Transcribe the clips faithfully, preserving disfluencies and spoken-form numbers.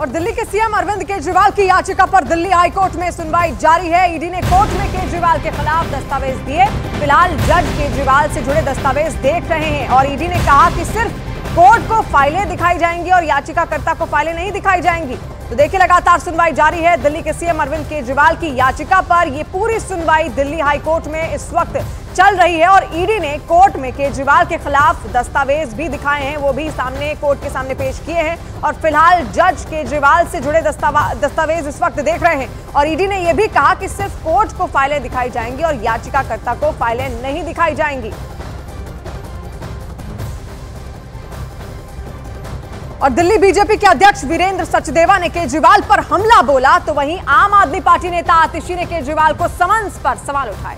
और दिल्ली के सीएम अरविंद केजरीवाल की याचिका पर दिल्ली हाई कोर्ट में सुनवाई जारी है। ईडी ने कोर्ट में केजरीवाल के खिलाफ दस्तावेज दिए। फिलहाल जज केजरीवाल से जुड़े दस्तावेज देख रहे हैं और ईडी ने कहा कि सिर्फ कोर्ट को फाइलें दिखाई जाएंगी और याचिकाकर्ता को फाइलें नहीं दिखाई जाएंगी। तो देखिए, लगातार सुनवाई जारी है दिल्ली के सीएम अरविंद केजरीवाल की याचिका पर। ये पूरी सुनवाई दिल्ली हाई कोर्ट में इस वक्त चल रही है और ईडी ने कोर्ट में केजरीवाल के खिलाफ दस्तावेज भी दिखाए हैं, वो भी सामने कोर्ट के सामने पेश किए हैं। और फिलहाल जज केजरीवाल से जुड़े दस्तावेज इस वक्त देख रहे हैं और ईडी ने यह भी कहा कि सिर्फ कोर्ट को फाइलें दिखाई जाएंगी और याचिकाकर्ता को फाइलें नहीं दिखाई जाएंगी। और दिल्ली बीजेपी के अध्यक्ष वीरेंद्र सचदेवा ने केजरीवाल पर हमला बोला, तो वहीं आम आदमी पार्टी नेता आतिशी ने केजरीवाल को समन्स पर सवाल उठाए।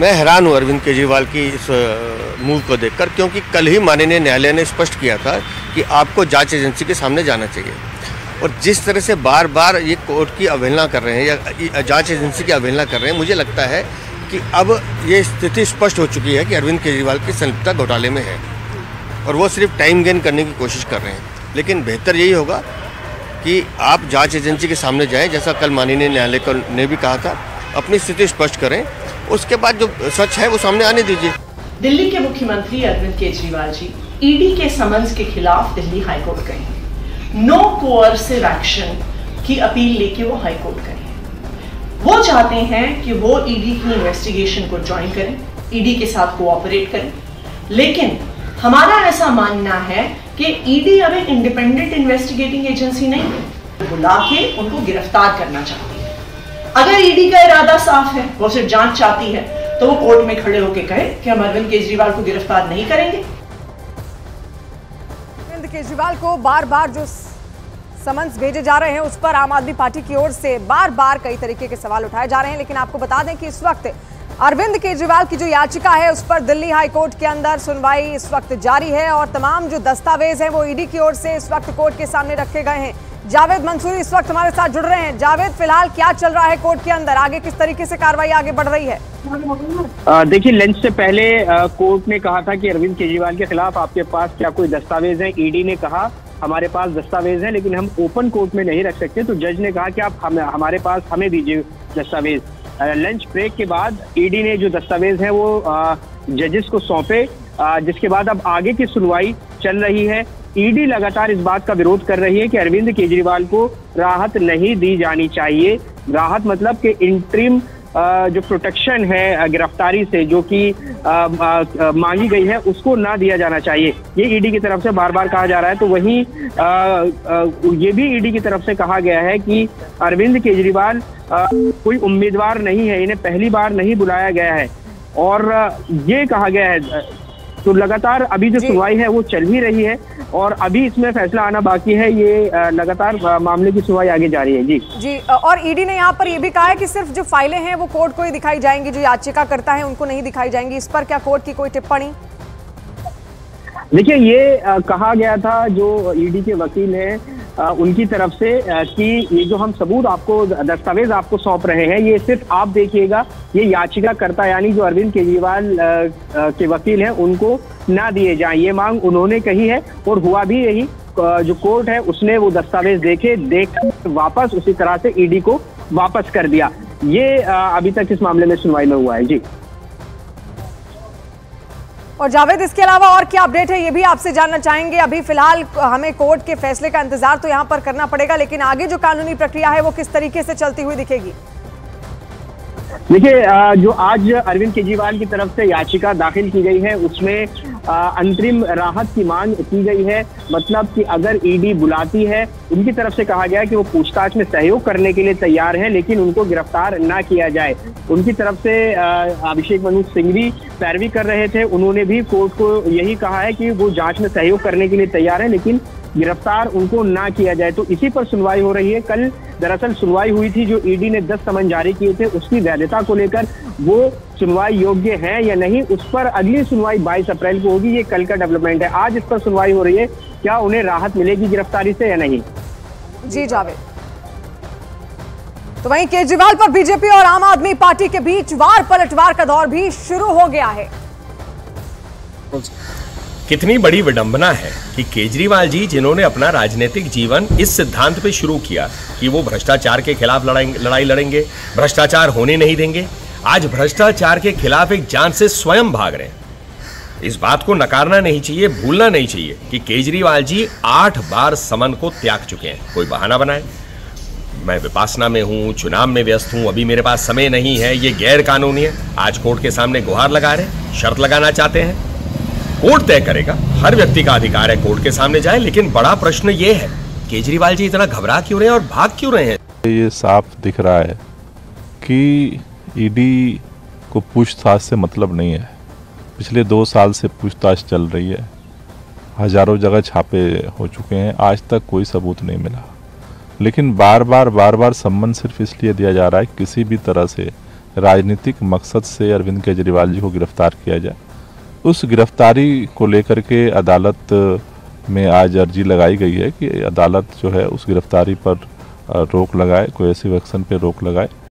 मैं हैरान हूं अरविंद केजरीवाल की इस मूव को देखकर, क्योंकि कल ही माननीय न्यायालय ने स्पष्ट किया था कि आपको जांच एजेंसी के सामने जाना चाहिए। और जिस तरह से बार बार ये कोर्ट की अवहेलना कर रहे हैं या जाँच एजेंसी की अवहेलना कर रहे हैं, मुझे लगता है कि अब ये स्थिति स्पष्ट हो चुकी है कि अरविंद केजरीवाल की संलिप्तता घोटाले में है और वो सिर्फ टाइम गेन करने की कोशिश कर रहे हैं। लेकिन बेहतर यही होगा कि आप जांच एजेंसी के सामने जाएं, जैसा कल माननीय न्यायालय ने भी कहा था, अपनी स्थिति स्पष्ट करें, उसके बाद जो सच है वो सामने आने दीजिए। दिल्ली के मुख्यमंत्री अरविंद केजरीवाल जी ईडी के समन्स के खिलाफ दिल्ली हाईकोर्ट गए हैं। नो कोअर्सिव एक्शन की अपील लेके वो हाईकोर्ट गए हैं। वो चाहते हैं कि वो ईडी की इन्वेस्टिगेशन को ज्वाइन करें, ईडी के साथ कोऑपरेट करें। लेकिन हमारा ऐसा मानना है कि ईडी अब एक इंडिपेंडेंट इन्वेस्टिगेटिंग एजेंसी नहीं है, बुला के उनको गिरफ्तार करना चाहती है। अगर ईडी का इरादा साफ है, वो सिर्फ जांच चाहती है, तो वो कोर्ट में खड़े होकर कहे कि हम अरविंद केजरीवाल को गिरफ्तार नहीं करेंगे। अरविंद केजरीवाल को बार बार जो समन्स भेजे जा रहे हैं उस पर आम आदमी पार्टी की ओर से बार बार कई तरीके के सवाल उठाए जा रहे हैं। लेकिन आपको बता दें कि इस वक्त अरविंद केजरीवाल की जो याचिका है उस पर दिल्ली हाई कोर्ट के अंदर सुनवाई इस वक्त जारी है और तमाम जो दस्तावेज हैं वो ईडी की ओर से इस वक्त कोर्ट के सामने रखे गए हैं। जावेद मंसूरी इस वक्त हमारे साथ जुड़ रहे हैं। जावेद, फिलहाल क्या चल रहा है कोर्ट के अंदर, आगे किस तरीके से कार्रवाई आगे बढ़ रही है? देखिए, लंच से पहले आ, कोर्ट ने कहा था कि अरविंद केजरीवाल के खिलाफ आपके पास क्या कोई दस्तावेज है। ईडी ने कहा हमारे पास दस्तावेज है लेकिन हम ओपन कोर्ट में नहीं रख सकते। तो जज ने कहा कि आप हमारे पास हमें दीजिए दस्तावेज। लंच ब्रेक के बाद ईडी ने जो दस्तावेज हैं वो जजेस को सौंपे, जिसके बाद अब आगे की सुनवाई चल रही है। ईडी लगातार इस बात का विरोध कर रही है कि अरविंद केजरीवाल को राहत नहीं दी जानी चाहिए। राहत मतलब कि इंट्रीम जो प्रोटेक्शन है गिरफ्तारी से जो कि मांगी गई है उसको ना दिया जाना चाहिए, ये ईडी की तरफ से बार बार कहा जा रहा है। तो वहीं आ, आ, ये भी ईडी की तरफ से कहा गया है कि अरविंद केजरीवाल आ, कोई उम्मीदवार नहीं है, इन्हें पहली बार नहीं बुलाया गया है और ये कहा गया है। तो लगातार अभी जो सुनवाई है वो चल ही रही है और अभी इसमें फैसला आना बाकी है। ये लगातार मामले की सुनवाई आगे जारी है। जी जी और ईडी ने यहाँ पर ये भी कहा है कि सिर्फ जो फाइलें हैं वो कोर्ट को ही दिखाई जाएंगी, जो याचिकाकर्ता है उनको नहीं दिखाई जाएंगी। इस पर क्या कोर्ट की कोई टिप्पणी? देखिए, ये आ, कहा गया था जो ईडी के वकील हैं उनकी तरफ से आ, कि ये जो हम सबूत आपको दस्तावेज आपको सौंप रहे हैं ये सिर्फ आप देखिएगा, ये याचिकाकर्ता यानी जो अरविंद केजरीवाल के वकील हैं उनको ना दिए जाएं। ये मांग उन्होंने कही है और हुआ भी यही। जो कोर्ट है उसने वो दस्तावेज देखे देख वापस उसी तरह से ईडी को वापस कर दिया। ये आ, अभी तक इस मामले में सुनवाई में हुआ है। जी और जावेद, इसके अलावा और क्या अपडेट है ये भी आपसे जानना चाहेंगे। अभी फिलहाल हमें कोर्ट के फैसले का इंतजार तो यहाँ पर करना पड़ेगा, लेकिन आगे जो कानूनी प्रक्रिया है वो किस तरीके से चलती हुई दिखेगी? देखिए, जो आज अरविंद केजरीवाल की तरफ से याचिका दाखिल की गई है उसमें अंतरिम राहत की मांग की गई है। मतलब कि अगर ईडी बुलाती है, उनकी तरफ से कहा गया है कि वो पूछताछ में सहयोग करने के लिए तैयार हैं लेकिन उनको गिरफ्तार ना किया जाए। उनकी तरफ से अभिषेक मनु सिंघवी पैरवी कर रहे थे, उन्होंने भी कोर्ट को यही कहा है कि वो जाँच में सहयोग करने के लिए तैयार है लेकिन गिरफ्तार उनको ना किया जाए। तो इसी पर सुनवाई हो रही है। कल दरअसल सुनवाई हुई थी, जो ईडी ने दस समन जारी किए थे उसकी वैधता को लेकर, वो सुनवाई योग्य है या नहीं उस पर अगली सुनवाई बाईस अप्रैल को होगी। ये कल का डेवलपमेंट है। आज इस पर सुनवाई हो रही है, क्या उन्हें राहत मिलेगी गिरफ्तारी से या नहीं। जी जावेद। तो वहीं केजरीवाल पर बीजेपी और आम आदमी पार्टी के बीच वार पलटवार का दौर भी शुरू हो गया है। कितनी बड़ी विडंबना है कि केजरीवाल जी, जिन्होंने अपना राजनीतिक जीवन इस सिद्धांत पे शुरू किया कि वो भ्रष्टाचार के खिलाफ लड़ाई लड़ेंगे, भ्रष्टाचार होने नहीं देंगे, आज भ्रष्टाचार के खिलाफ एक जान से स्वयं भाग रहे हैं। इस बात को नकारना नहीं चाहिए, भूलना नहीं चाहिए कि केजरीवाल जी आठ बार समन को त्याग चुके हैं। कोई बहाना बनाए, मैं विपासना में हूँ, चुनाव में व्यस्त हूँ, अभी मेरे पास समय नहीं है, ये गैर कानूनी है, आज कोर्ट के सामने गुहार लगा रहे हैं, शर्त लगाना चाहते हैं। कोर्ट तय करेगा, हर व्यक्ति का अधिकार है कोर्ट के सामने जाए, लेकिन बड़ा प्रश्न ये है केजरीवाल जी इतना घबरा क्यों रहे हैं और भाग क्यों रहे हैं। ये साफ दिख रहा है कि ईडी को पूछताछ से मतलब नहीं है। पिछले दो साल से पूछताछ चल रही है, हजारों जगह छापे हो चुके हैं, आज तक कोई सबूत नहीं मिला। लेकिन बार बार बार बार सम्मन सिर्फ इसलिए दिया जा रहा है कि किसी भी तरह से राजनीतिक मकसद से अरविंद केजरीवाल जी को गिरफ्तार किया जाए। उस गिरफ्तारी को लेकर के अदालत में आज अर्जी लगाई गई है कि अदालत जो है उस गिरफ्तारी पर रोक लगाए, कोई ऐसी एक्शन पर रोक लगाए।